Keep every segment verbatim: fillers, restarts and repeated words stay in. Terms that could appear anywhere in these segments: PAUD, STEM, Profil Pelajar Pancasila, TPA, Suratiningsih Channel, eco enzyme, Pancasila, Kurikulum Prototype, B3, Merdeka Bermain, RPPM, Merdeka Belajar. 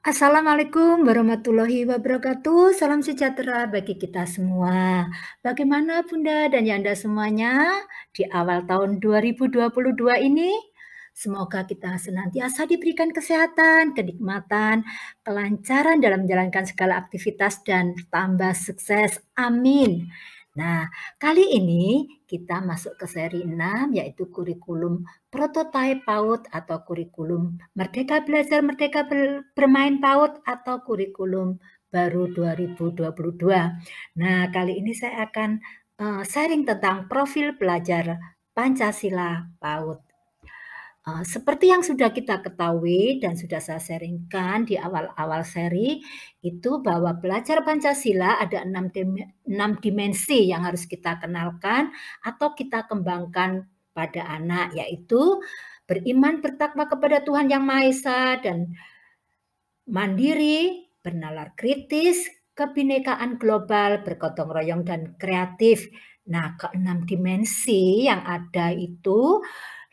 Assalamualaikum warahmatullahi wabarakatuh. Salam sejahtera bagi kita semua. Bagaimana Bunda dan Yanda semuanya di awal tahun dua ribu dua puluh dua ini? Semoga kita senantiasa diberikan kesehatan, kenikmatan, kelancaran dalam menjalankan segala aktivitas dan tambah sukses. Amin. Nah, kali ini kita masuk ke seri enam, yaitu kurikulum prototipe P A U D atau kurikulum Merdeka Belajar Merdeka Bermain P A U D atau kurikulum baru dua ribu dua puluh dua. Nah, kali ini saya akan uh, sharing tentang profil pelajar Pancasila P A U D. Uh, seperti yang sudah kita ketahui dan sudah saya sharingkan di awal-awal seri itu, bahwa pelajar Pancasila ada enam dimensi yang harus kita kenalkan atau kita kembangkan pada anak, yaitu beriman bertakwa kepada Tuhan Yang Maha Esa dan mandiri, bernalar kritis, kebinekaan global, bergotong royong dan kreatif. Nah, keenam dimensi yang ada itu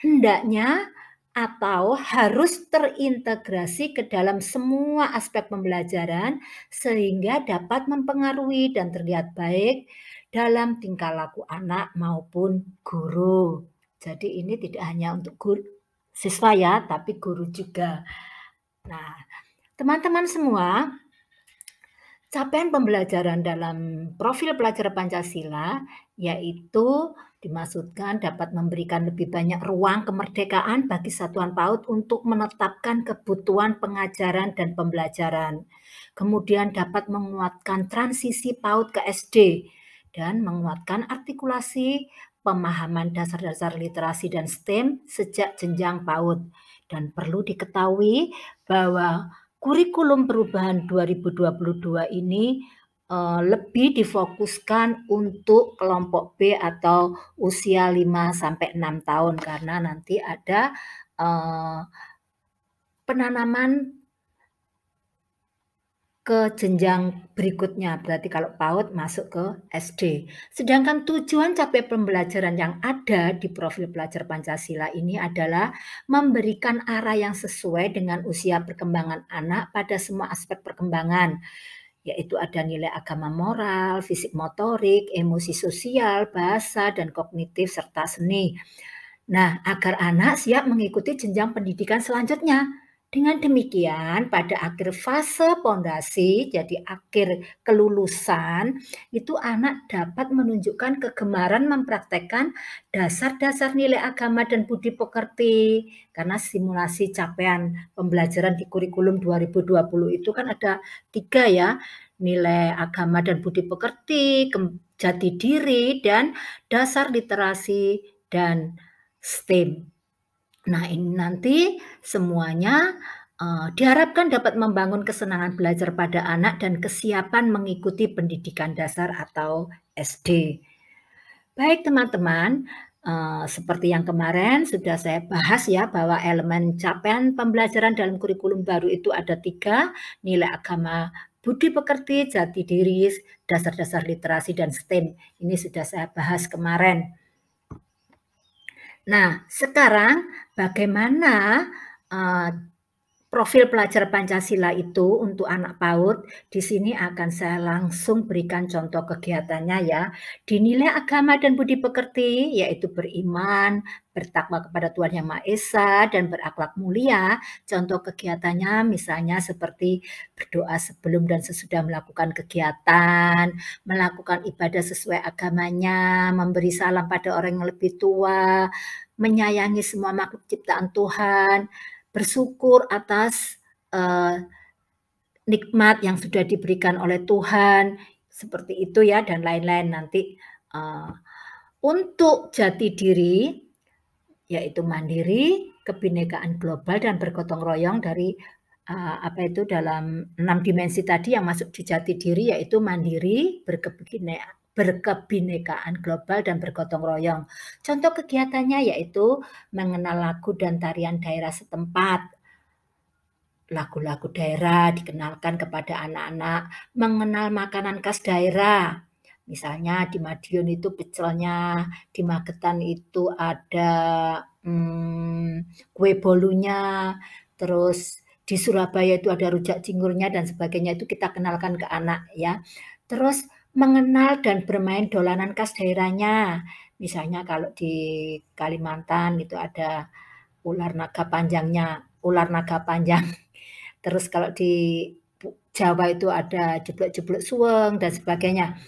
hendaknya atau harus terintegrasi ke dalam semua aspek pembelajaran sehingga dapat mempengaruhi dan terlihat baik dalam tingkah laku anak maupun guru. Jadi ini tidak hanya untuk guru, siswa ya, tapi guru juga. Nah, teman-teman semua, capaian pembelajaran dalam profil pelajar Pancasila yaitu dimaksudkan dapat memberikan lebih banyak ruang kemerdekaan bagi satuan P A U D untuk menetapkan kebutuhan pengajaran dan pembelajaran. Kemudian dapat menguatkan transisi P A U D ke S D dan menguatkan artikulasi pemahaman dasar-dasar literasi dan S T E M sejak jenjang P A U D. Dan perlu diketahui bahwa kurikulum perubahan dua ribu dua puluh dua ini lebih difokuskan untuk kelompok B atau usia lima sampai enam tahun, karena nanti ada eh, penanaman ke jenjang berikutnya, berarti kalau P A U D masuk ke S D. Sedangkan tujuan capaian pembelajaran yang ada di profil pelajar Pancasila ini adalah memberikan arah yang sesuai dengan usia perkembangan anak pada semua aspek perkembangan, yaitu ada nilai agama moral, fisik motorik, emosi sosial, bahasa, dan kognitif, serta seni. Nah, agar anak siap mengikuti jenjang pendidikan selanjutnya. Dengan demikian, pada akhir fase pondasi, jadi akhir kelulusan, itu anak dapat menunjukkan kegemaran mempraktekkan dasar-dasar nilai agama dan budi pekerti. Karena simulasi capaian pembelajaran di kurikulum dua ribu dua puluh itu kan ada tiga ya, nilai agama dan budi pekerti, jati diri, dan dasar literasi dan S T E M. Nah, ini nanti semuanya uh, diharapkan dapat membangun kesenangan belajar pada anak dan kesiapan mengikuti pendidikan dasar atau S D. Baik teman-teman, uh, seperti yang kemarin sudah saya bahas ya, bahwa elemen capaian pembelajaran dalam kurikulum baru itu ada tiga, nilai agama, budi pekerti, jati diri, dasar-dasar literasi, dan S T E M. Ini sudah saya bahas kemarin. Nah, sekarang bagaimana uh, profil pelajar Pancasila itu untuk anak P A U D? Di sini akan saya langsung berikan contoh kegiatannya ya. Di nilai agama dan budi pekerti, yaitu beriman, bertakwa kepada Tuhan Yang Maha Esa, dan berakhlak mulia. Contoh kegiatannya misalnya seperti berdoa sebelum dan sesudah melakukan kegiatan, melakukan ibadah sesuai agamanya, memberi salam pada orang yang lebih tua, menyayangi semua makhluk ciptaan Tuhan, bersyukur atas eh, nikmat yang sudah diberikan oleh Tuhan, seperti itu ya, dan lain-lain nanti. Eh, untuk jati diri, yaitu mandiri, kebinekaan global, dan bergotong royong dari eh, apa itu dalam enam dimensi tadi yang masuk di jati diri, yaitu mandiri, berkebinekaan, berkebinekaan global, dan bergotong royong. Contoh kegiatannya yaitu mengenal lagu dan tarian daerah setempat, lagu-lagu daerah dikenalkan kepada anak-anak, mengenal makanan khas daerah. Misalnya di Madiun itu pecelnya, di Magetan itu ada hmm, kue bolunya, terus di Surabaya itu ada rujak cingurnya dan sebagainya. Itu kita kenalkan ke anak ya. Terus mengenal dan bermain dolanan khas daerahnya. Misalnya kalau di Kalimantan itu ada ular naga panjangnya, ular naga panjang. Terus kalau di Jawa itu ada jeblok-jeblok suweng dan sebagainya.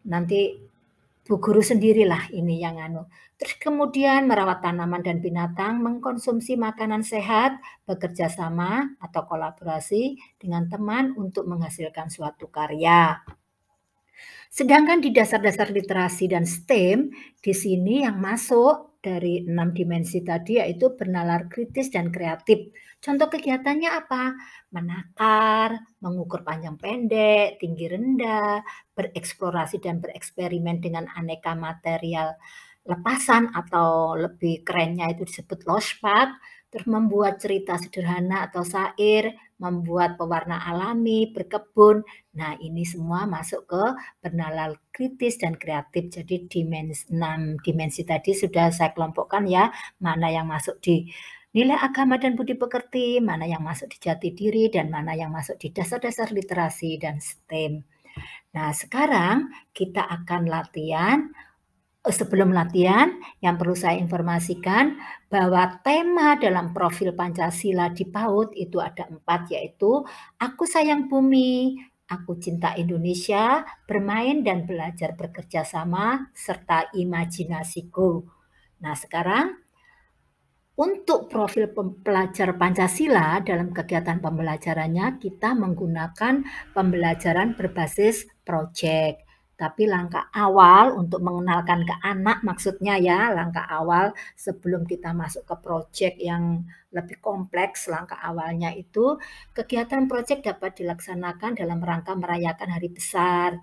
Nanti bu guru sendirilah ini yang anu. Terus kemudian merawat tanaman dan binatang, mengkonsumsi makanan sehat, bekerja sama atau kolaborasi dengan teman untuk menghasilkan suatu karya. Sedangkan di dasar-dasar literasi dan STEM, di sini yang masuk dari enam dimensi tadi yaitu bernalar kritis dan kreatif. Contoh kegiatannya apa? Menakar, mengukur panjang pendek, tinggi rendah, bereksplorasi dan bereksperimen dengan aneka material lepasan atau lebih kerennya itu disebut lospad, terus membuat cerita sederhana atau syair, membuat pewarna alami, berkebun. Nah, ini semua masuk ke bernalar kritis dan kreatif. Jadi dimensi, enam dimensi tadi sudah saya kelompokkan ya, mana yang masuk di nilai agama dan budi pekerti, mana yang masuk di jati diri, dan mana yang masuk di dasar-dasar literasi dan STEM. Nah, sekarang kita akan latihan. Sebelum latihan, yang perlu saya informasikan bahwa tema dalam profil Pancasila di PAUD itu ada empat, yaitu Aku Sayang Bumi, Aku Cinta Indonesia, Bermain dan Belajar Bekerja Sama, serta Imajinasiku. Nah, sekarang untuk profil pelajar Pancasila dalam kegiatan pembelajarannya kita menggunakan pembelajaran berbasis proyek. Tapi langkah awal untuk mengenalkan ke anak, maksudnya ya langkah awal sebelum kita masuk ke proyek yang lebih kompleks, langkah awalnya itu kegiatan proyek dapat dilaksanakan dalam rangka merayakan hari besar,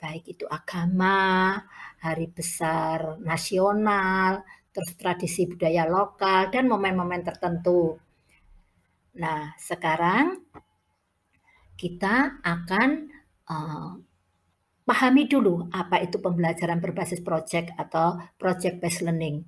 baik itu agama, hari besar nasional, terus tradisi budaya lokal, dan momen-momen tertentu. Nah, sekarang kita akan uh, pahami dulu apa itu pembelajaran berbasis proyek atau project-based learning.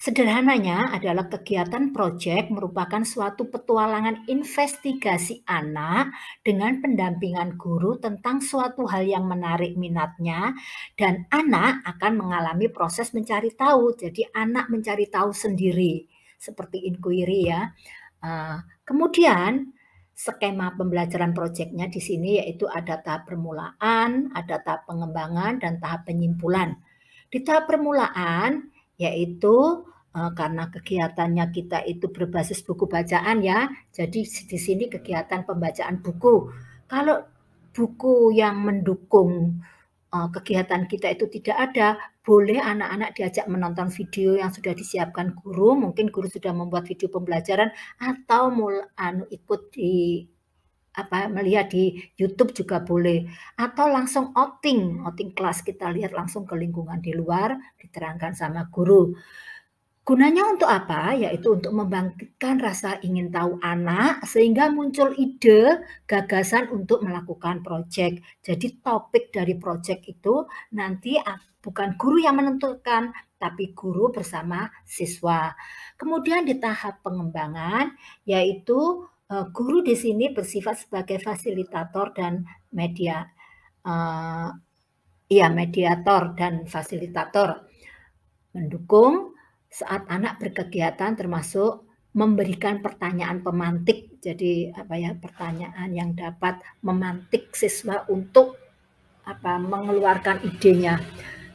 Sederhananya adalah kegiatan proyek merupakan suatu petualangan investigasi anak dengan pendampingan guru tentang suatu hal yang menarik minatnya, dan anak akan mengalami proses mencari tahu. Jadi anak mencari tahu sendiri, seperti inquiry ya. Kemudian skema pembelajaran proyeknya di sini yaitu ada tahap permulaan, ada tahap pengembangan, dan tahap penyimpulan. Di tahap permulaan yaitu e, karena kegiatannya kita itu berbasis buku bacaan ya, jadi di sini kegiatan pembacaan buku. Kalau buku yang mendukung e, kegiatan kita itu tidak ada, boleh anak-anak diajak menonton video yang sudah disiapkan guru, mungkin guru sudah membuat video pembelajaran, atau mulai anu ikut di apa melihat di YouTube juga boleh, atau langsung outing, outing kelas, kita lihat langsung ke lingkungan di luar, diterangkan sama guru. Gunanya untuk apa? Yaitu untuk membangkitkan rasa ingin tahu anak sehingga muncul ide, gagasan untuk melakukan proyek. Jadi topik dari proyek itu nanti bukan guru yang menentukan, tapi guru bersama siswa. Kemudian di tahap pengembangan, yaitu guru di sini bersifat sebagai fasilitator dan media, uh, ya mediator dan fasilitator, mendukung saat anak berkegiatan termasuk memberikan pertanyaan pemantik. Jadi apa ya, pertanyaan yang dapat memantik siswa untuk apa mengeluarkan idenya.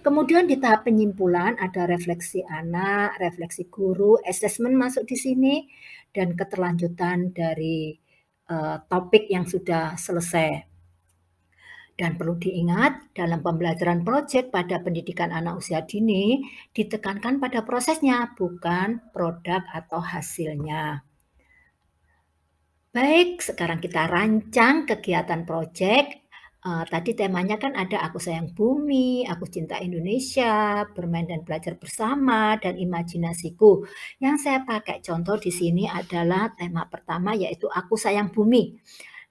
Kemudian di tahap penyimpulan ada refleksi anak, refleksi guru, assessment masuk di sini, dan keterlanjutan dari uh, topik yang sudah selesai. Dan perlu diingat, dalam pembelajaran proyek pada pendidikan anak usia dini ditekankan pada prosesnya, bukan produk atau hasilnya. Baik, sekarang kita rancang kegiatan proyek Uh, tadi temanya kan ada Aku Sayang Bumi, Aku Cinta Indonesia, Bermain dan Belajar Bersama, dan Imajinasiku. Yang saya pakai contoh di sini adalah tema pertama yaitu Aku Sayang Bumi.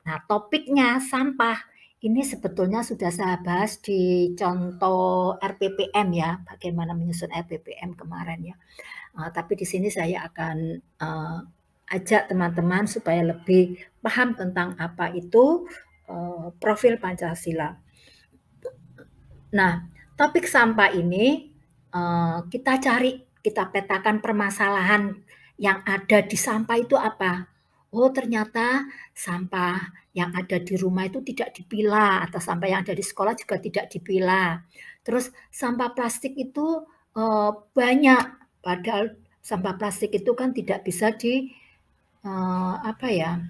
Nah, topiknya sampah. Ini sebetulnya sudah saya bahas di contoh R P P M ya, bagaimana menyusun R P P M kemarin ya. Uh, tapi di sini saya akan uh, ajak teman-teman supaya lebih paham tentang apa itu profil Pancasila. Nah, topik sampah ini kita cari, kita petakan permasalahan yang ada di sampah itu apa. Oh, ternyata sampah yang ada di rumah itu tidak dipilah, atau sampah yang ada di sekolah juga tidak dipilah. Terus sampah plastik itu banyak, padahal sampah plastik itu kan tidak bisa di apa ya?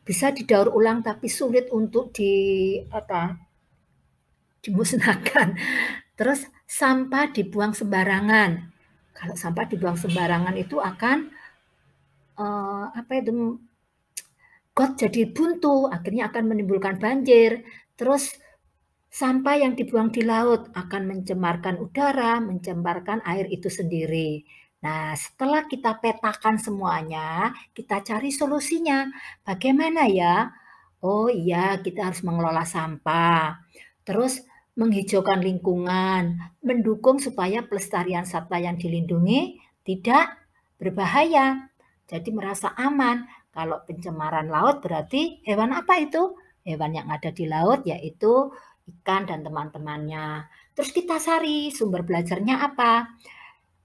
bisa didaur ulang tapi sulit untuk di apa dimusnahkan. Terus sampah dibuang sembarangan. Kalau sampah dibuang sembarangan itu akan eh, apa itu got jadi buntu, akhirnya akan menimbulkan banjir. Terus sampah yang dibuang di laut akan mencemarkan udara, mencemarkan air itu sendiri. Nah, setelah kita petakan semuanya, kita cari solusinya. Bagaimana ya? Oh iya, kita harus mengelola sampah. Terus menghijaukan lingkungan, mendukung supaya pelestarian satwa yang dilindungi tidak berbahaya. Jadi merasa aman. Kalau pencemaran laut berarti hewan apa itu? Hewan yang ada di laut yaitu ikan dan teman-temannya. Terus kita cari sumber belajarnya apa?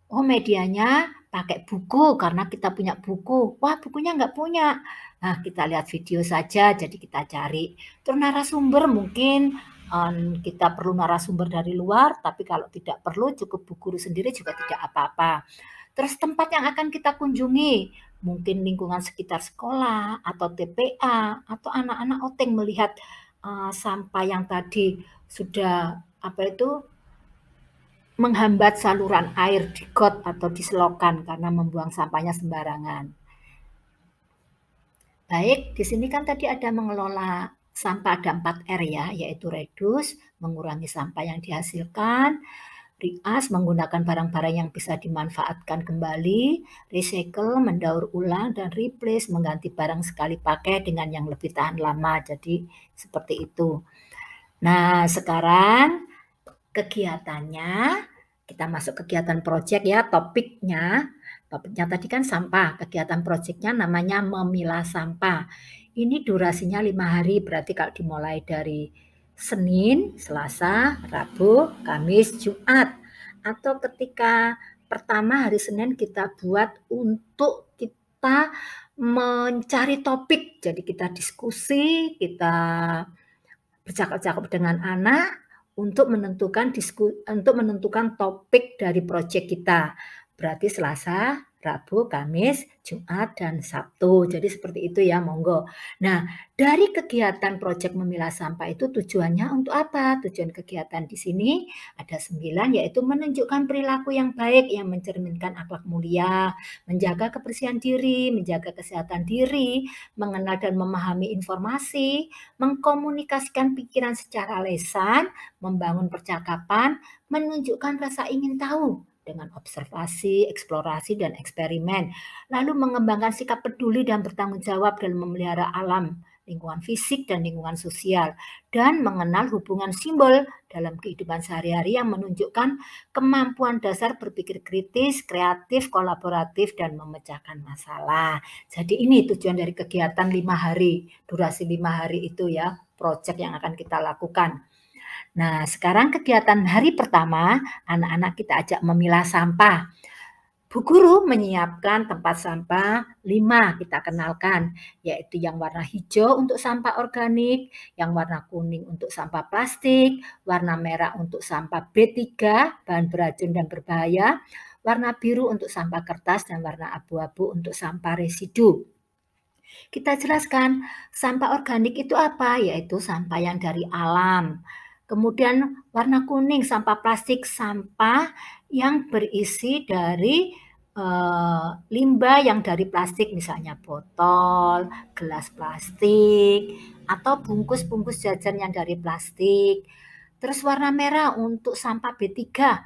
Oh, medianya pakai buku karena kita punya buku. Wah, bukunya nggak punya. Nah, kita lihat video saja, jadi kita cari. Terus narasumber mungkin um, kita perlu narasumber dari luar, tapi kalau tidak perlu cukup bu guru sendiri juga tidak apa-apa. Terus tempat yang akan kita kunjungi, mungkin lingkungan sekitar sekolah atau T P A atau anak-anak outing melihat uh, sampah yang tadi sudah apa itu menghambat saluran air di got atau di selokan karena membuang sampahnya sembarangan. Baik, di sini kan tadi ada mengelola sampah, ada empat R ya, yaitu reduce, mengurangi sampah yang dihasilkan, reuse, menggunakan barang-barang yang bisa dimanfaatkan kembali, recycle, mendaur ulang, dan replace, mengganti barang sekali pakai dengan yang lebih tahan lama. Jadi seperti itu. Nah, sekarang kegiatannya, kita masuk kegiatan proyek ya, topiknya. Topiknya tadi kan sampah, kegiatan proyeknya namanya memilah sampah. Ini durasinya lima hari, berarti kalau dimulai dari Senin, Selasa, Rabu, Kamis, Jumat. Atau ketika pertama hari Senin kita buat untuk kita mencari topik. Jadi kita diskusi, kita bercakap-cakap dengan anak, untuk menentukan diskus, untuk menentukan topik dari proyek kita. Berarti Selasa, Rabu, Kamis, Jumat, dan Sabtu. Jadi seperti itu ya, monggo. Nah, dari kegiatan proyek memilah sampah itu tujuannya untuk apa? Tujuan kegiatan di sini ada sembilan, yaitu menunjukkan perilaku yang baik yang mencerminkan akhlak mulia, menjaga kebersihan diri, menjaga kesehatan diri, mengenal dan memahami informasi, mengkomunikasikan pikiran secara lesan, membangun percakapan, menunjukkan rasa ingin tahu dengan observasi, eksplorasi, dan eksperimen. Lalu mengembangkan sikap peduli dan bertanggung jawab dalam memelihara alam, lingkungan fisik, dan lingkungan sosial. Dan mengenal hubungan simbol dalam kehidupan sehari-hari yang menunjukkan kemampuan dasar berpikir kritis, kreatif, kolaboratif, dan memecahkan masalah. Jadi ini tujuan dari kegiatan lima hari. Durasi lima hari itu ya, proyek yang akan kita lakukan. Nah, sekarang kegiatan hari pertama, anak-anak kita ajak memilah sampah. Bu guru menyiapkan tempat sampah lima kita kenalkan, yaitu yang warna hijau untuk sampah organik, yang warna kuning untuk sampah plastik, warna merah untuk sampah B tiga, bahan beracun dan berbahaya, warna biru untuk sampah kertas, dan warna abu-abu untuk sampah residu. Kita jelaskan sampah organik itu apa, yaitu sampah yang dari alam. Kemudian warna kuning sampah plastik, sampah yang berisi dari e, limbah yang dari plastik, misalnya botol, gelas plastik, atau bungkus-bungkus jajan yang dari plastik. Terus warna merah untuk sampah B tiga,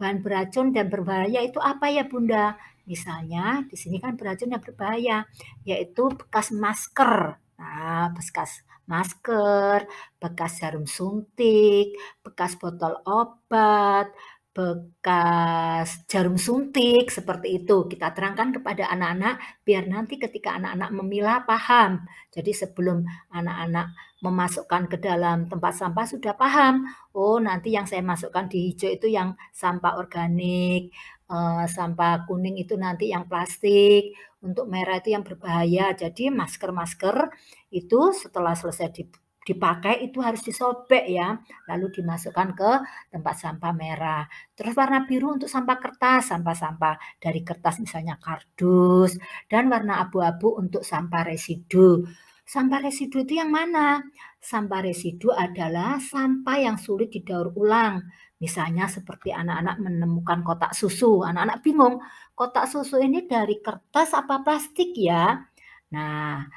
bahan beracun dan berbahaya itu apa ya Bunda? Misalnya di sini kan beracun dan berbahaya, yaitu bekas masker. Nah, bekas masker, bekas jarum suntik, bekas botol obat, bekas jarum suntik, seperti itu. Kita terangkan kepada anak-anak biar nanti ketika anak-anak memilah paham. Jadi sebelum anak-anak memasukkan ke dalam tempat sampah sudah paham. Oh, nanti yang saya masukkan di hijau itu yang sampah organik, eh, sampah kuning itu nanti yang plastik, untuk merah itu yang berbahaya. Jadi masker-masker itu setelah selesai di dipakai itu harus disobek ya, lalu dimasukkan ke tempat sampah merah. Terus warna biru untuk sampah kertas, sampah-sampah dari kertas misalnya kardus, dan warna abu-abu untuk sampah residu. Sampah residu itu yang mana? Sampah residu adalah sampah yang sulit didaur ulang. Misalnya seperti anak-anak menemukan kotak susu, anak-anak bingung, kotak susu ini dari kertas apa plastik ya? Nah,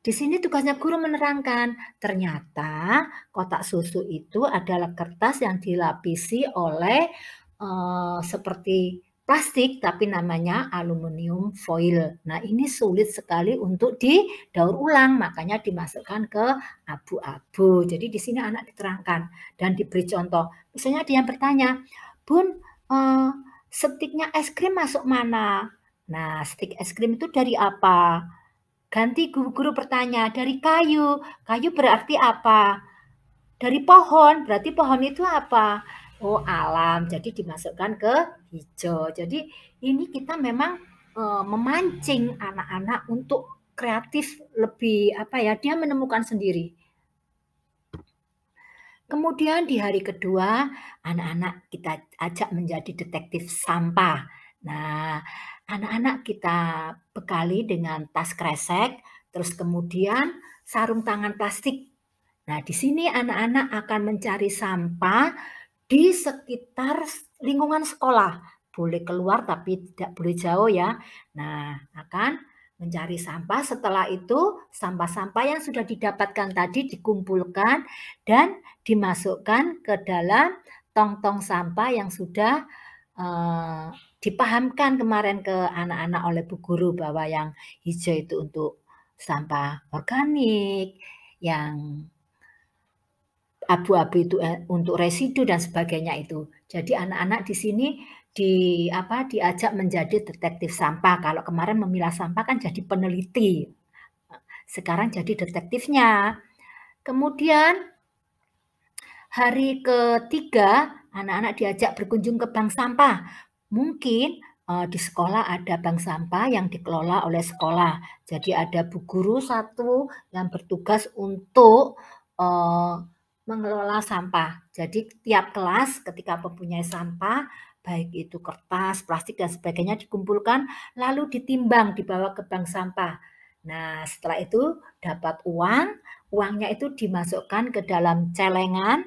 di sini tugasnya guru menerangkan, ternyata kotak susu itu adalah kertas yang dilapisi oleh e, seperti plastik tapi namanya aluminium foil. Nah, ini sulit sekali untuk didaur ulang, makanya dimasukkan ke abu-abu. Jadi di sini anak diterangkan dan diberi contoh. Misalnya dia bertanya, "Bun, e, stiknya es krim masuk mana?" Nah, stik es krim itu dari apa? Ganti guru-guru bertanya, dari kayu. Kayu berarti apa? Dari pohon, berarti pohon itu apa? Oh, alam. Jadi dimasukkan ke hijau. Jadi ini kita memang e, memancing anak-anak untuk kreatif lebih apa ya? Dia menemukan sendiri. Kemudian di hari kedua, anak-anak kita ajak menjadi detektif sampah. Nah, anak-anak kita bekali dengan tas kresek, terus kemudian sarung tangan plastik. Nah, di sini anak-anak akan mencari sampah di sekitar lingkungan sekolah. Boleh keluar tapi tidak boleh jauh ya. Nah, akan mencari sampah. Setelah itu, sampah-sampah yang sudah didapatkan tadi dikumpulkan dan dimasukkan ke dalam tong-tong sampah yang sudah eh, dipahamkan kemarin ke anak-anak oleh Bu Guru bahwa yang hijau itu untuk sampah organik, yang abu-abu itu untuk residu dan sebagainya itu. Jadi anak-anak di sini di apa diajak menjadi detektif sampah. Kalau kemarin memilah sampah kan jadi peneliti. Sekarang jadi detektifnya. Kemudian hari ketiga anak-anak diajak berkunjung ke bank sampah. Mungkin uh, di sekolah ada bank sampah yang dikelola oleh sekolah. Jadi ada bu guru satu yang bertugas untuk uh, mengelola sampah. Jadi tiap kelas ketika mempunyai sampah, baik itu kertas, plastik dan sebagainya dikumpulkan lalu ditimbang dibawa ke bank sampah. Nah, setelah itu dapat uang, uangnya itu dimasukkan ke dalam celengan.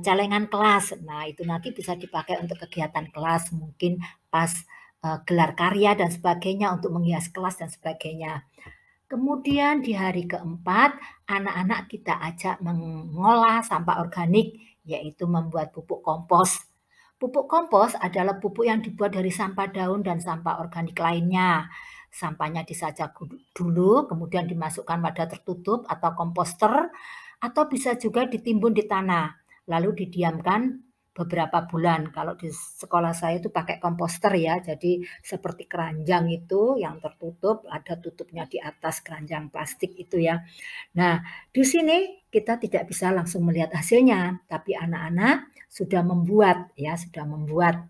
Celengan kelas, nah itu nanti bisa dipakai untuk kegiatan kelas, mungkin pas uh, gelar karya dan sebagainya untuk menghias kelas dan sebagainya. Kemudian di hari keempat, anak-anak kita ajak mengolah sampah organik, yaitu membuat pupuk kompos. Pupuk kompos adalah pupuk yang dibuat dari sampah daun dan sampah organik lainnya. Sampahnya disaca dulu, kemudian dimasukkan wadah tertutup atau komposter, atau bisa juga ditimbun di tanah. Lalu didiamkan beberapa bulan. Kalau di sekolah saya itu pakai komposter ya, jadi seperti keranjang itu yang tertutup, ada tutupnya di atas keranjang plastik itu ya. Nah, di sini kita tidak bisa langsung melihat hasilnya, tapi anak-anak sudah membuat ya, sudah membuat.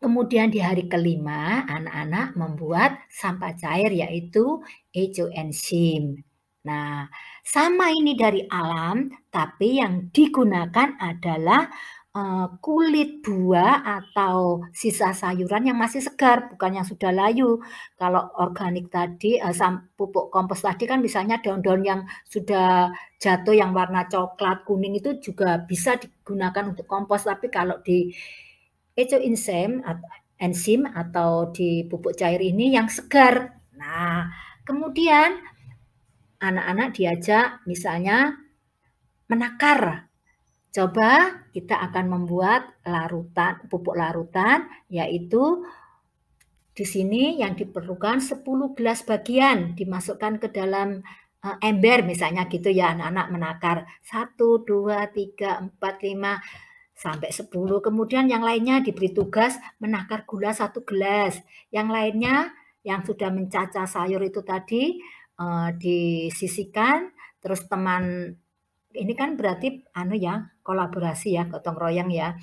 Kemudian di hari kelima, anak-anak membuat sampah cair yaitu eco enzyme. Nah, sama ini dari alam, tapi yang digunakan adalah uh, kulit buah atau sisa sayuran yang masih segar, bukan yang sudah layu. Kalau organik tadi, uh, pupuk kompos tadi kan misalnya daun-daun yang sudah jatuh, yang warna coklat kuning itu juga bisa digunakan untuk kompos. Tapi kalau di eco enzyme atau di pupuk cair ini yang segar. Nah, kemudian anak-anak diajak misalnya menakar. Coba kita akan membuat larutan, pupuk larutan, yaitu di sini yang diperlukan sepuluh gelas bagian dimasukkan ke dalam ember misalnya gitu ya, anak-anak menakar. satu, dua, tiga, empat, lima... sampai sepuluh, kemudian yang lainnya diberi tugas menakar gula satu gelas, yang lainnya yang sudah mencacah sayur itu tadi e, disisihkan, terus teman ini kan berarti anu ya kolaborasi ya, gotong royong ya,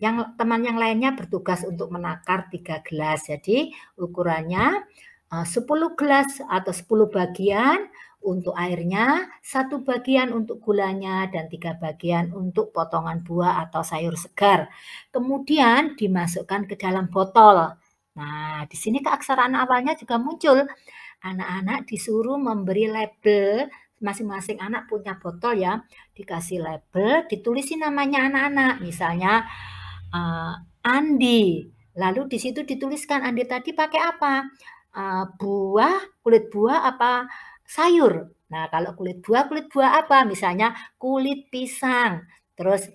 yang teman yang lainnya bertugas untuk menakar tiga gelas, jadi ukurannya e, sepuluh gelas atau sepuluh bagian. Untuk airnya, satu bagian untuk gulanya, dan tiga bagian untuk potongan buah atau sayur segar. Kemudian dimasukkan ke dalam botol. Nah, di sini keaksaraan awalnya juga muncul. Anak-anak disuruh memberi label, masing-masing anak punya botol ya. Dikasih label, ditulisi namanya anak-anak. Misalnya uh, Andi, lalu di situ dituliskan Andi tadi pakai apa? Uh, buah, kulit buah apa? Sayur. Nah, kalau kulit buah, kulit buah apa? Misalnya kulit pisang. Terus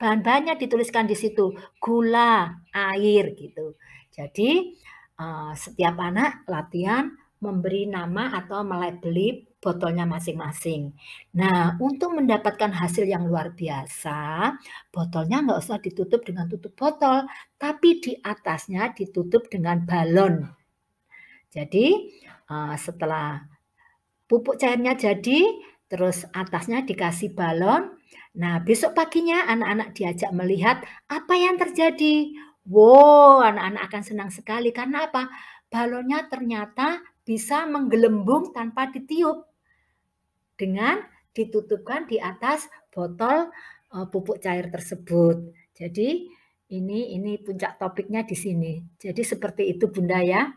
bahan-bahannya dituliskan di situ, gula, air gitu. Jadi setiap anak latihan memberi nama atau melabeli botolnya masing-masing. Nah, untuk mendapatkan hasil yang luar biasa, botolnya nggak usah ditutup dengan tutup botol, tapi di atasnya ditutup dengan balon. Jadi setelah pupuk cairnya jadi, terus atasnya dikasih balon. Nah, besok paginya anak-anak diajak melihat apa yang terjadi. Wow, anak-anak akan senang sekali. Karena apa? Balonnya ternyata bisa menggelembung tanpa ditiup. Dengan ditutupkan di atas botol pupuk cair tersebut. Jadi, ini ini puncak topiknya di sini. Jadi, seperti itu Bunda ya.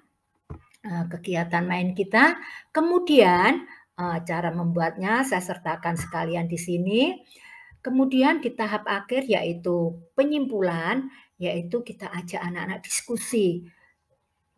Kegiatan main kita, kemudian cara membuatnya saya sertakan sekalian di sini. Kemudian di tahap akhir yaitu penyimpulan, yaitu kita ajak anak-anak diskusi,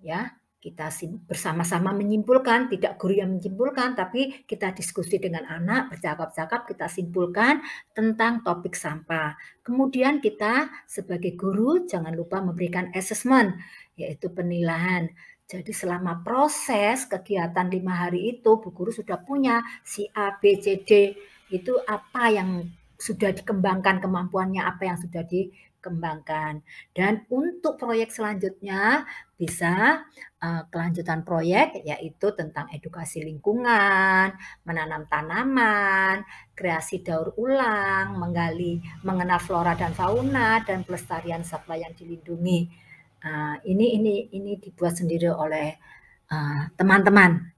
ya kita bersama-sama menyimpulkan, tidak guru yang menyimpulkan, tapi kita diskusi dengan anak, bercakap-cakap, kita simpulkan tentang topik sampah. Kemudian kita sebagai guru jangan lupa memberikan assessment, yaitu penilaian. Jadi selama proses kegiatan lima hari itu, Bu Guru sudah punya si A, B, C, D, itu apa yang sudah dikembangkan, kemampuannya apa yang sudah dikembangkan. Dan untuk proyek selanjutnya bisa uh, kelanjutan proyek yaitu tentang edukasi lingkungan, menanam tanaman, kreasi daur ulang, menggali, mengenal flora dan fauna, dan pelestarian satwa yang dilindungi. Uh, ini ini ini dibuat sendiri oleh teman-teman. Uh,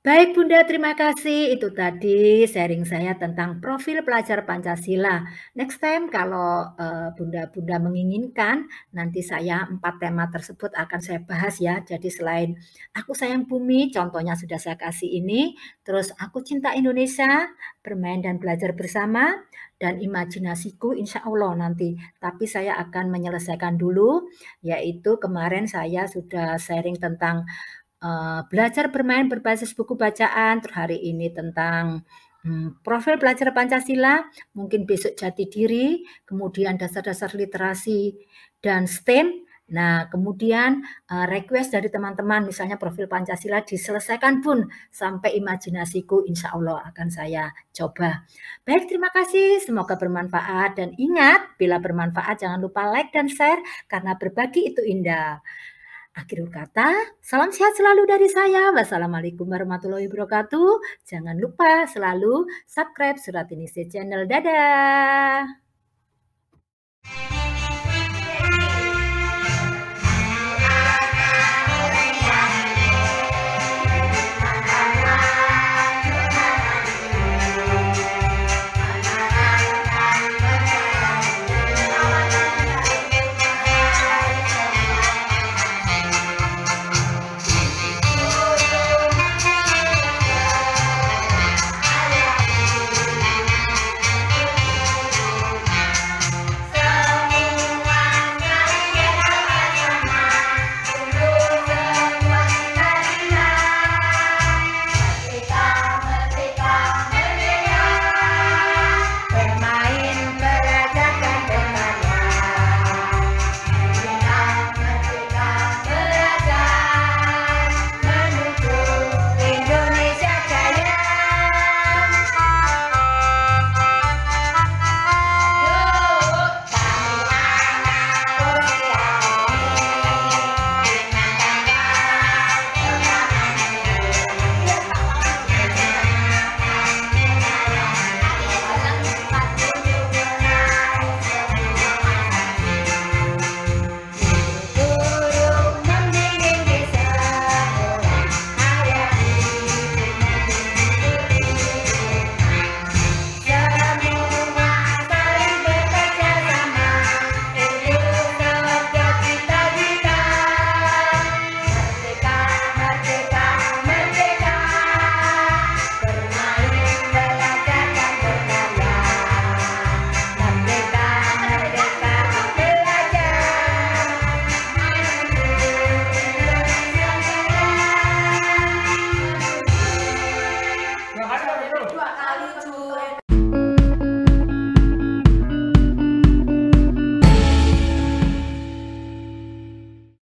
Baik Bunda, terima kasih. Itu tadi sharing saya tentang profil pelajar Pancasila. Next time kalau Bunda-Bunda uh, menginginkan, nanti saya empat tema tersebut akan saya bahas ya. Jadi selain Aku Sayang Bumi, contohnya sudah saya kasih ini. Terus Aku Cinta Indonesia, Bermain dan Belajar Bersama, dan Imajinasiku, insya Allah nanti. Tapi saya akan menyelesaikan dulu, yaitu kemarin saya sudah sharing tentang uh, belajar bermain berbasis buku bacaan, terus hari ini tentang um, profil pelajar Pancasila, mungkin besok jati diri, kemudian dasar-dasar literasi dan STEM. Nah, kemudian uh, request dari teman-teman, misalnya profil Pancasila diselesaikan pun sampai Imajinasiku, insya Allah akan saya coba. Baik, terima kasih. Semoga bermanfaat. Dan ingat, bila bermanfaat jangan lupa like dan share, karena berbagi itu indah. Akhirul kata, salam sehat selalu dari saya. Wassalamualaikum warahmatullahi wabarakatuh. Jangan lupa selalu subscribe Suratiningsih Channel. Dadah!